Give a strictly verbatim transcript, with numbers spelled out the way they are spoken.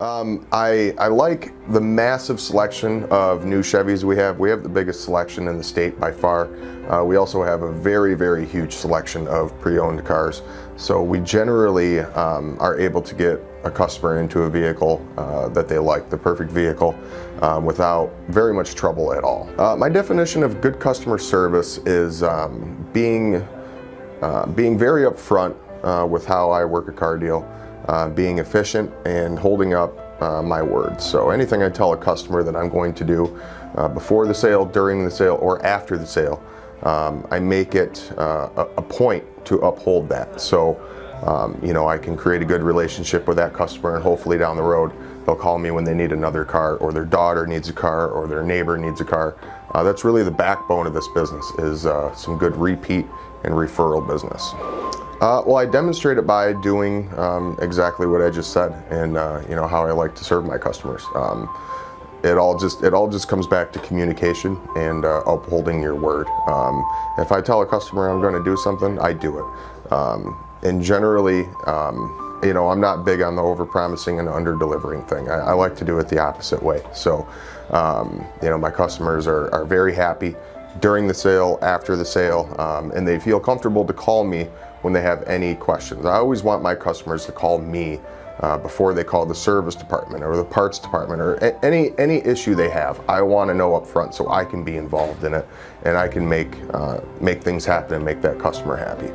Um, I, I like the massive selection of new Chevys we have. We have the biggest selection in the state by far. Uh, we also have a very, very huge selection of pre-owned cars. So we generally um, are able to get a customer into a vehicle uh, that they like, the perfect vehicle, um, without very much trouble at all. Uh, my definition of good customer service is um, being, uh, being very upfront uh, with how I work a car deal. Uh, being efficient and holding up uh, my words. So anything I tell a customer that I'm going to do uh, before the sale, during the sale, or after the sale, um, I make it uh, a, a point to uphold that. So, um, you know, I can create a good relationship with that customer, and hopefully down the road they'll call me when they need another car, or their daughter needs a car, or their neighbor needs a car. Uh, that's really the backbone of this business, is uh, some good repeat and referral business. Uh, well, I demonstrate it by doing um, exactly what I just said, and uh, you know, how I like to serve my customers. Um, it all just it all just comes back to communication and uh, upholding your word. Um, if I tell a customer I'm going to do something, I do it. Um, and generally, um, you know, I'm not big on the over-promising and under-delivering thing. I, I like to do it the opposite way. So, um, you know, my customers are, are very happy during the sale, after the sale, um, and they feel comfortable to call me when they have any questions. I always want my customers to call me uh, before they call the service department or the parts department or any any issue they have. I want to know up front so I can be involved in it, and I can make uh, make things happen and make that customer happy.